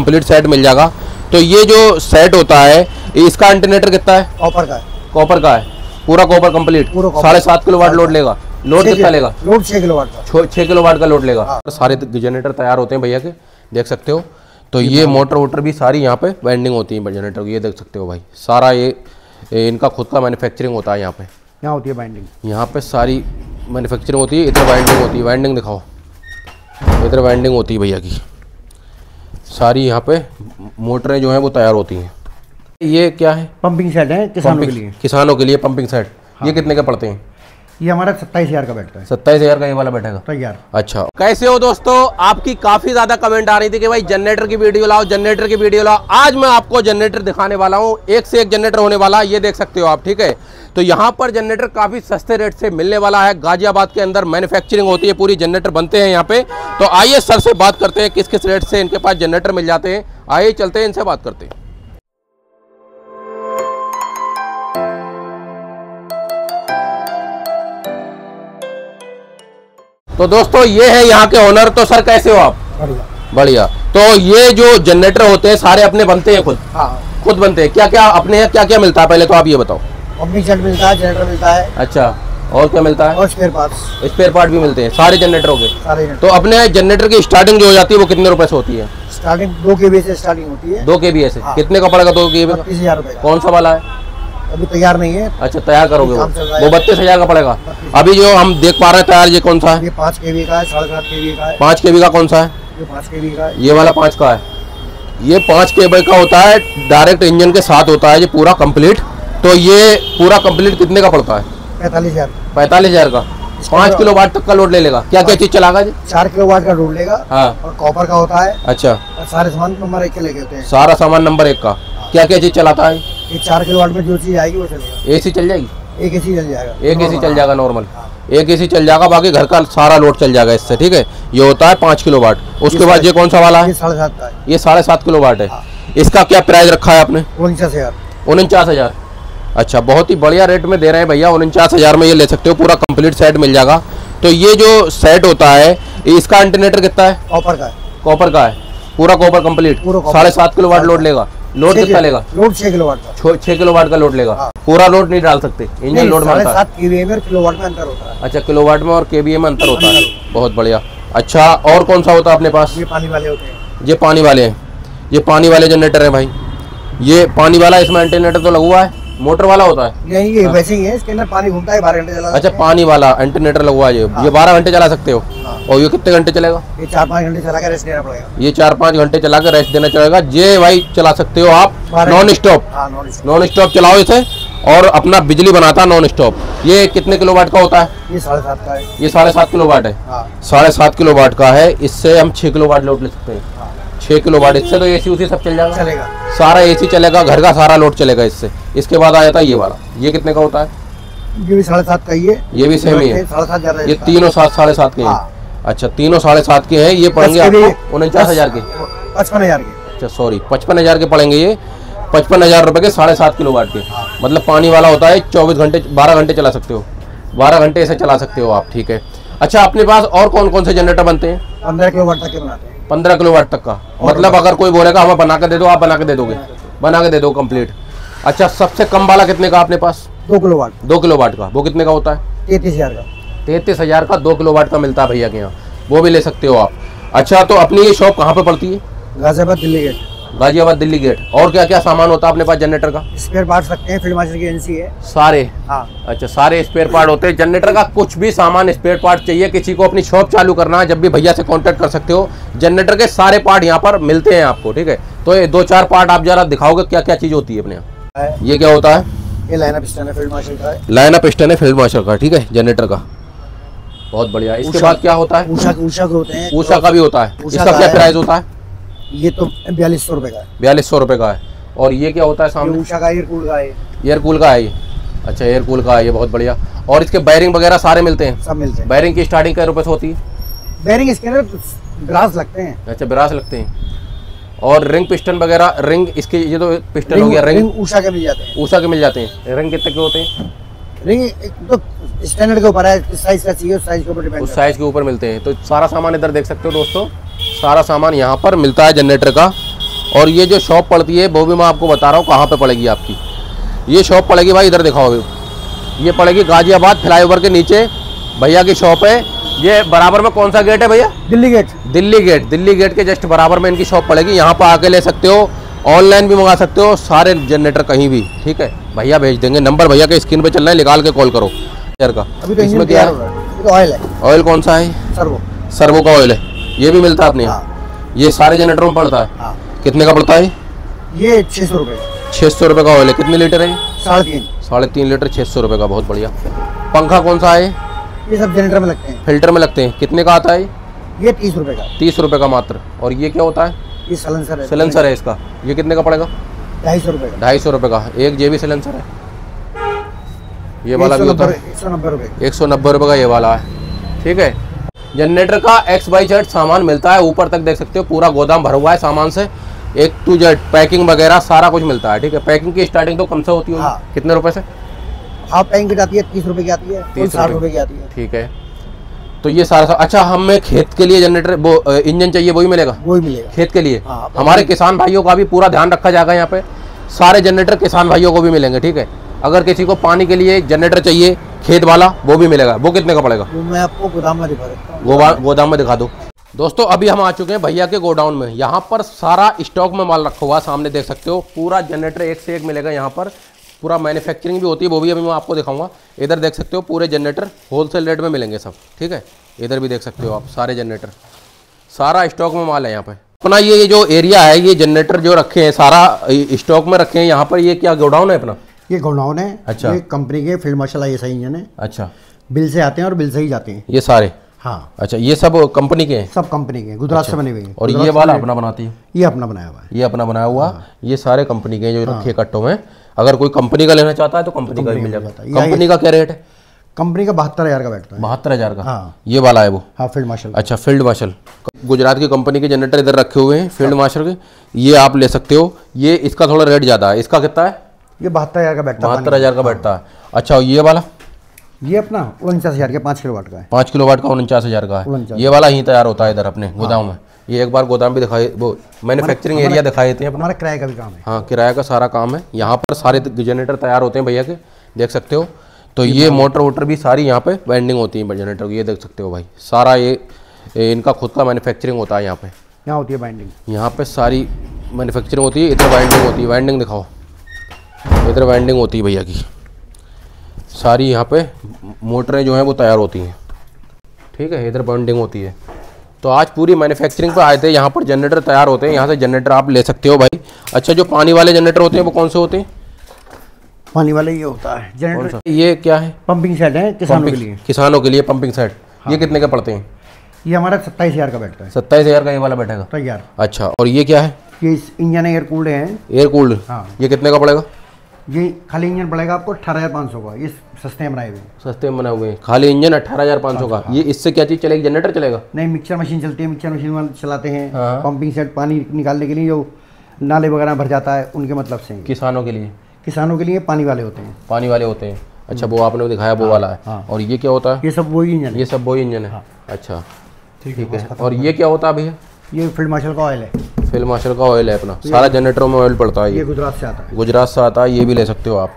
Complete set मिल जाएगा। तो ये जो सेट होता है इसका अल्टरनेटर कितना है? कॉपर का है। कॉपर का है, पूरा कॉपर कंप्लीट 7.5 किलोवाट लोड लेगा। लोड कितना लेगा? लोड 6 किलोवाट का लोड लेगा। सारे जनरेटर तैयार होते हैं भैया के, देख सकते हो। तो ये मोटर वोटर भी सारी यहाँ पे वाइंडिंग होती है जनरेटर की, ये देख सकते हो भाई। सारा ये इनका खुद का मैन्युफैक्चरिंग होता है यहाँ पे, यहाँ होती है वाइंडिंग, यहाँ पे सारी मैन्युफैक्चरिंग होती है। इधर वाइंडिंग होती है, वाइंडिंग दिखाओ, इधर वाइंडिंग होती है भैया की। सारी यहाँ पे मोटरें जो हैं वो तैयार होती हैं। ये क्या है? पंपिंग सेट है किसानों के लिए, किसानों के लिए पंपिंग सेट। हाँ। ये कितने के पड़ते हैं? ये हमारा 27,000 का बैठता है। 27,000 का ये वाला बैठेगा तैयार। अच्छा, कैसे हो दोस्तों? आपकी काफी ज्यादा कमेंट आ रही थी कि भाई जनरेटर की वीडियो लाओ, जनरेटर की वीडियो लाओ। आज मैं आपको जनरेटर दिखाने वाला हूँ, एक से एक जनरेटर होने वाला है, ये देख सकते हो आप। ठीक है, तो यहाँ पर जनरेटर काफी सस्ते रेट से मिलने वाला है। गाजियाबाद के अंदर मैन्युफैक्चरिंग होती है, पूरी जनरेटर बनते हैं यहाँ पे। तो आइए सर से बात करते हैं किस किस रेट से इनके पास जनरेटर मिल जाते हैं। आइए चलते हैं, इनसे बात करते हैं। तो दोस्तों ये है यहाँ के ओनर। तो सर कैसे हो आप? बढ़िया बढ़िया। तो ये जो जनरेटर होते हैं सारे अपने बनते हैं खुद? हाँ, खुद बनते हैं। क्या क्या अपने हैं, क्या क्या मिलता है पहले तो आप ये बताओ। पंपिंग सेट मिलता है, जनरेटर मिलता है। अच्छा, और क्या मिलता है? और स्पेयर पार्ट भी मिलते हैं सारे जनरेटरों के, सारे। तो अपने जनरेटर की स्टार्टिंग जो हो जाती है वो कितने रुपए से होती है? स्टार्टिंग 2 kVA से स्टार्टिंग होती है। 2 kVA से कितने का पड़ेगा? 2 kVA 30,000 रुपए। कौन सा वाला है? अभी तैयार नहीं है। अच्छा, तैयार करोगे वो 32,000 का पड़ेगा। अभी जो हम देख पा रहे हैं तैयार, ये कौन सा है? ये 5 kVA का है, 7.5 kVA का है। 5 kVA का कौन सा है? ये 5 kVA का है। ये वाला 5 का है, ये 5 kVA का होता है, डायरेक्ट इंजन के साथ होता है ये पूरा कंप्लीट। तो ये पूरा कंप्लीट कितने का पड़ता है? 45,000 का। 5 किलोवाट तक का लोड ले लेगा। क्या क्या चीज चलाएगा? 4 किलोवाट का लोड लेगा। हाँ, और कॉपर का होता है। अच्छा, सारे सामान नंबर 1 के लेके होते हैं। सारा सामान नंबर 1 का। क्या क्या चीज चलाता है? 4 किलोवाट में जो चीज आएगी वो चलेगा। एसी चल जाएगी? एक एसी चल जाएगा। एक एसी चल जाएगा नॉर्मल। हाँ। एक एसी चल जाएगा, बाकी घर का सारा लोड चल जाएगा इससे। ठीक है, ये होता है 5 किलोवाट। उसके बाद ये कौन सा वाला है? 7.5 का है। ये 7.5 किलोवाट है। हाँ। इसका क्या प्राइस रखा है आपने? 49,000। अच्छा, बहुत ही बढ़िया रेट में दे रहे हैं भैया, 49,000 में ये ले सकते हो, पूरा कम्प्लीट सेट मिल जाएगा। तो ये जो सेट होता है इसका अल्टरनेटर कितना है? कॉपर का है। कॉपर का है, पूरा कॉपर कंप्लीट 7.5 किलोवाट लोड लेगा। लोड कितना लेगा? लोड 6 किलोवाट का। 6 किलोवाट का लोड लेगा। हाँ। पूरा लोड नहीं डाल सकते, इंजन लोड मारता है। 7 kVA में और किलोवाट में अंतर होता है। अच्छा, किलोवाट में और केवीए में अंतर होता है, बहुत बढ़िया। अच्छा, और कौन सा होता है अपने पास? ये पानी वाले होते हैं। ये पानी वाले हैं, ये पानी वाले जनरेटर है भाई। ये पानी वाला, इसमें अल्टरनेटर तो लगा हुआ है, मोटर वाला होता है? नहीं, वैसे ही है, इसके अंदर पानी घूमता है, 12 घंटे चला। अच्छा, पानी वाला अल्टरनेटर लगा हुआ है ये 12 घंटे चला सकते हो। और ये कितने घंटे चलेगा? ये 4-5 घंटे चला के रेस्ट देना पड़ेगा। ये 4-5 घंटे चला के रेस्ट देना चलेगा। ये भाई चला सकते हो आप नॉन स्टॉप। नॉन स्टॉप चलाओ इसे, और अपना बिजली बनाता है नॉन स्टॉप। ये कितने किलोवाट का होता है? ये 7.5 का है। ये 7.5 किलोवाट है, 7.5 किलोवाट का है। इससे हम 6 किलोवाट लोड ले सकते हैं, 6 किलोवाट। इससे तो एसी उसी सब चल जाएगा, चलेगा सारा एसी चलेगा, घर का सारा लोड चलेगा इससे। इसके बाद आ जाता है ये वाला, ये कितने का होता है? ये भी 7.5 का ही है। ये भी सेम ही है, 7.5। ये तीनों 7.5 के हैं। अच्छा, तीनों 7.5 के हैं। ये पड़ेंगे आपको 49,000 के, 55,000 के। अच्छा, सॉरी, 55,000 के पड़ेंगे। ये 55,000 रुपए के 7.5 किलोवाट के, मतलब पानी वाला होता है। 24 घंटे 12 घंटे चला सकते हो, 12 घंटे इसे चला सकते हो आप। ठीक है। अच्छा, अपने पास और कौन कौन से जनरेटर बनते हैं? 15 किलोवाट तक के बनाते हैं। 15 किलोवाट तक का, मतलब अगर कोई बोलेगा हमें बना के दे दो, आप बना के दे दोगे? बना के दे दो कंप्लीट। अच्छा, सबसे कम वाला कितने का अपने पास? 2 किलोवाट। 2 किलोवाट का, वो कितने का होता है? 33,000 का। 33,000 का 2 किलोवाट का मिलता है भैया के यहाँ, वो भी ले सकते हो आप। अच्छा, तो अपनी ये शॉप कहाँ पे पड़ती है? गाजियाबाद दिल्ली गेट। गाजियाबाद दिल्ली गेट। और क्या क्या सामान होता है अपने पास जनरेटर का? स्पेयर पार्ट रखते हैं, फील्ड मार्शल की एजेंसी है सारे। हाँ। अच्छा, सारे स्पेयर पार्ट होते हैं जनरेटर का। कुछ भी सामान स्पेयर पार्ट चाहिए, किसी को अपनी शॉप चालू करना है, जब भी भैया से कांटेक्ट कर सकते हो। जनरेटर के सारे पार्ट यहाँ पर मिलते हैं आपको। ठीक है, तो ये 2-4 पार्ट आप जरा दिखाओगे क्या क्या चीज होती है अपने यहाँ? ये क्या होता है? ये लाइनअप स्टैंड है, फील्ड मार्शल का है। लाइनअप स्टैंड है, फील्ड मार्शल का। ठीक है, जनरेटर का, बहुत बढ़िया। इसके बाद क्या होता है? ऊषा का भी होता है। इसका क्या प्राइस होता है? ये तो 4200 रुपए का है। 4200 रुपए का है। और ये क्या होता है सामने? ऊषा का एयरकूल का है। एयरकूल का है ये। अच्छा, एयरकूल का है ये, बहुत बढ़िया। और इसके बैरिंग वगैरह सारे मिलते हैं? सब मिलते हैं। बैरिंग की स्टार्टिंग कितने रुपए से होती है? बैरिंग इसके अंदर ब्रास लगते हैं। अच्छा, ब्रास लगते हैं। और रिंग पिस्टन वगैरह, रिंग इसके, ये तो पिस्टन हो गया। रिंग ऊषा के मिल जाते हैं। ऊषा के मिल जाते हैं। रिंग कितने के होते हैं? रिंग एक तो स्टैंडर्ड के ऊपर है, किस साइज का चाहिए उस साइज के ऊपर डिपेंड, उस साइज के ऊपर मिलते हैं। तो सारा सामान इधर देख सकते हो दोस्तों, सारा सामान यहाँ पर मिलता है जनरेटर का। और ये जो शॉप पड़ती है वो भी मैं आपको बता रहा हूँ कहाँ पे पड़ेगी आपकी। ये शॉप पड़ेगी भाई, इधर दिखाओ, ये पड़ेगी गाजियाबाद फ्लाईओवर के नीचे भैया की शॉप है। ये बराबर में कौन सा गेट है भैया? Delhi gate. Delhi gate, Delhi gate के जस्ट बराबर में इनकी शॉप पड़ेगी। यहाँ पर आके ले सकते हो, ऑनलाइन भी मंगा सकते हो सारे जनरेटर कहीं भी, ठीक है भैया भेज देंगे। नंबर भैया के स्क्रीन पे चल रहा है, निकाल के कॉल करो। का इसमें क्या है? ऑयल है। ऑयल कौन सा है? सर्वो। सर्वो का ऑयल है, ये भी मिलता है अपने यहाँ। ये सारे जनरेटरों में पड़ता है। कितने का पड़ता है ये? 600 रुपये। 600 रुपये का ऑयल है। कितने लीटर है? 3.5 लीटर, 600 रुपये का, बहुत बढ़िया। पंखा कौन सा है? ये सब जनरेटर में लगते हैं, फिल्टर में लगते हैं। कितने का आता है ये? 30 रुपये का। 30 रुपये का मात्र। और ये क्या होता है? ये सिलेंसर है। सिलेंसर है इसका। ये कितने का पड़ेगा? 250 रुपये का। 250 रुपये का। एक जेबी सिलेंसर है, ये वाला भी होता है 190 रुपये। 190 रुपये का ये वाला है, ठीक है। जनरेटर का XYZ सामान मिलता है, ऊपर तक देख सकते हो पूरा गोदाम भरा हुआ है सामान से, A to Z पैकिंग वगैरह सारा कुछ मिलता है, ठीक है। पैकिंग की स्टार्टिंग तो कम से होती है। हाँ। कितने रुपए से? हाफ पैकिंग की आती है 30 रुपये की आती है, 60 रुपये की आती है, ठीक है। तो ये सारा। अच्छा, हमें खेत के लिए जनरेटर वो इंजन चाहिए, वही मिलेगा? वही मिलेगा खेत के लिए। हमारे किसान भाइयों का भी पूरा ध्यान रखा जाएगा यहाँ पे, सारे जनरेटर किसान भाइयों को भी मिलेंगे, ठीक है। अगर किसी को पानी के लिए जनरेटर चाहिए खेत वाला, वो भी मिलेगा। वो कितने का पड़ेगा? वो मैं आपको गोदाम में दिखा देता हूं। गोदाम में दिखा दो। दोस्तों अभी हम आ चुके हैं भैया के गोडाउन में। यहाँ पर सारा स्टॉक में माल रखा हुआ, सामने देख सकते हो पूरा जनरेटर एक से एक मिलेगा। यहाँ पर पूरा मैन्युफैक्चरिंग भी होती है, वो भी अभी मैं आपको दिखाऊंगा। इधर देख सकते हो पूरे जनरेटर होलसेल रेट में मिलेंगे सब, ठीक है। इधर भी देख सकते हो आप सारे जनरेटर, सारा स्टॉक में माल है यहाँ पर अपना। ये जो एरिया है, ये जनरेटर जो रखे हैं सारा स्टॉक में रखे हैं यहाँ पर। ये क्या गोडाउन है अपना? ये गोडाउन है। अच्छा। ये कंपनी के फील्ड मार्शल ऐसा इंजन है। अच्छा। बिल से आते हैं और बिल से ही जाते हैं ये सारे। हाँ। अच्छा, ये सब कंपनी के हैं? सब कंपनी के, गुजरात से बने हुए हैं। और ये वाला अपना बनाती है? ये अपना बनाया हुआ है। ये अपना बनाया हुआ। हाँ। ये सारे कंपनी के जो रखे कट्टों में, अगर कोई कंपनी का लेना चाहता है तो कंपनी का भी मिल जाता है। कंपनी का क्या रेट है? कंपनी का 72,000 का बैठता है। 72,000 का। हाँ। ये वाला है वो? हाँ, फील्ड मार्शल। अच्छा, फील्ड मार्शल गुजरात की कंपनी के जनरेटर इधर रखे हुए हैं फील्ड मार्शल के, ये आप ले सकते हो। ये इसका थोड़ा रेट ज्यादा है, इसका कितना है? ये 72,000 का बैठता है। 72,000 का बैठता है। अच्छा, ये वाला? ये अपना 49,000 का, 5 किलोवाट का है। 5 किलोवाट का 49,000 का है। ये वाला ही तैयार होता है इधर अपने गोदाम में। ये एक बार गोदाम भी दिखाई, वो मैन्युफैक्चरिंग एरिया दिखाई देते हैं। हमारा किराया का भी काम है। हाँ, किराया का सारा काम है। यहाँ पर सारे जनरेटर तैयार होते हैं भैया के, देख सकते हो। तो ये मोटर वोटर भी सारी यहाँ पे वाइंडिंग होती है जनरेटर की, ये देख सकते हो भाई। सारा ये इनका खुद का मैन्युफैक्चरिंग होता है यहाँ पे। यहाँ होती है बाइंडिंग, यहाँ पे सारी मैन्युफैक्चरिंग होती है। इधर बाइंडिंग होती है, बाइंडिंग दिखाओ, इधर वाइंडिंग होती है भैया की सारी। यहाँ पे मोटरें जो हैं वो तैयार होती हैं, ठीक है। इधर वाइंडिंग होती है। तो आज पूरी मैन्युफैक्चरिंग पर आए थे, यहाँ पर जनरेटर तैयार होते हैं, यहाँ से जनरेटर आप ले सकते हो भाई। अच्छा, जो पानी वाले जनरेटर होते हैं वो कौन से होते हैं? पानी वाले ये होता है जनरेटर। ये क्या है? पंपिंग सेट है किसानों के लिए। किसानों के लिए पंपिंग सेट। हाँ। ये कितने के पड़ते हैं? ये हमारा 27,000 का बैठता है। 27,000 का ये वाला बैठेगा तैयार। अच्छा, और ये क्या है? ये इंजन एयर कूल्ड है। Air cooled. हाँ। ये कितने का पड़ेगा? ये खाली इंजन पड़ेगा आपको 18,500 का। ये सस्ते में बनाए हुए, सस्ते में बनाए हुए खाली इंजन 18,500 का। ये इससे क्या चीज चलेगी? जनरेटर चलेगा? नहीं, मिक्सर मशीन चलती है, मिक्सर मशीन वाले चलाते हैं। हाँ। पंपिंग सेट पानी निकालने के लिए जो नाले वगैरह भर जाता है उनके मतलब से। किसानों के लिए? किसानों के लिए पानी वाले होते हैं। पानी वाले होते हैं। अच्छा, वो आपने दिखाया वो वाला है। और ये क्या होता है? ये सब वही इंजन है। ये सब वही इंजन है। अच्छा, ठीक है। और ये क्या होता है भैया? ये फील्ड मार्शल का ऑयल है। फील्ड मार्शल का ऑयल है अपना। सारा जनरेटरों में ऑयल पड़ता है। ये गुजरात से आता है। गुजरात से आता है, ये भी ले सकते हो आप।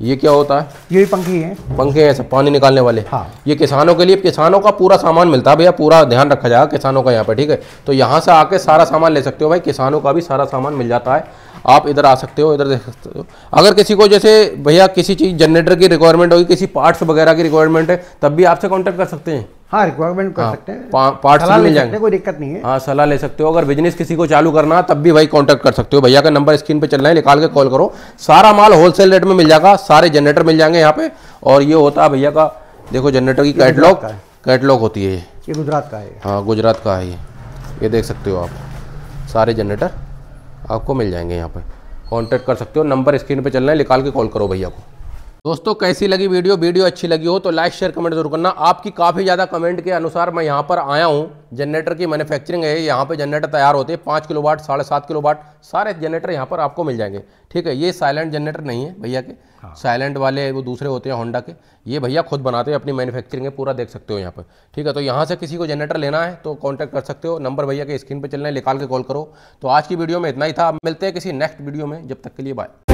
ये क्या होता है? ये भी पंखे हैं। पंखे हैं सब, पानी निकालने वाले। हाँ। ये किसानों के लिए, किसानों का पूरा सामान मिलता है भैया, पूरा ध्यान रखा जाएगा किसानों का यहाँ पर, ठीक है। तो यहाँ से आके सारा सामान ले सकते हो भाई, किसानों का भी सारा सामान मिल जाता है। आप इधर आ सकते हो, इधर देख सकते हो। अगर किसी को जैसे भैया किसी चीज़ जनरेटर की रिक्वायरमेंट होगी, किसी पार्ट्स वगैरह की रिक्वायरमेंट है, तब भी आपसे कॉन्टैक्ट कर सकते हैं। हाँ, रिक्वायरमेंट कर सकते हैं, पार्ट्स मिल जाएंगे, कोई दिक्कत नहीं है। हाँ, सलाह ले सकते हो। अगर बिजनेस किसी को चालू करना है तब भी भाई कांटेक्ट कर सकते हो। भैया का नंबर स्क्रीन पे चल रहा है, निकाल के कॉल करो। सारा माल होलसेल रेट में मिल जाएगा, सारे जनरेटर मिल जाएंगे यहाँ पे। और ये होता है भैया का, देखो जनरेटर की कैटलॉग, कैटलॉग होती है ये। गुजरात का है। हाँ, गुजरात का है ये देख सकते हो आप। सारे जनरेटर आपको मिल जाएंगे यहाँ पर, कॉन्टैक्ट कर सकते हो। नंबर स्क्रीन पर चल रहा है, निकाल के कॉल करो भैया को। दोस्तों कैसी लगी वीडियो, वीडियो अच्छी लगी हो तो लाइक शेयर कमेंट जरूर करना। आपकी काफ़ी ज़्यादा कमेंट के अनुसार मैं यहाँ पर आया हूँ। जनरेटर की मैन्युफैक्चरिंग है, यहाँ पे जनरेटर तैयार होते हैं 5 किलोवाट 7.5 किलोवाट सारे जनरेटर यहाँ पर आपको मिल जाएंगे। ठीक है, ये साइलेंट जनरेटर नहीं है भैया के, साइलेंट वाले वो दूसरे होते हैं होंडा के, ये भैया खुद बनाते हैं, अपनी मैन्युफैक्चरिंग है, पूरा देख सकते हो यहाँ पर। ठीक है, तो यहाँ से किसी को जनरेटर लेना है तो कॉन्टैक्ट कर सकते हो, नंबर भैया के स्क्रीन पर चल रहे हैं, निकाल के कॉल करो। तो आज की वीडियो में इतना ही था, मिलते हैं किसी नेक्स्ट वीडियो में, जब तक के लिए बाय।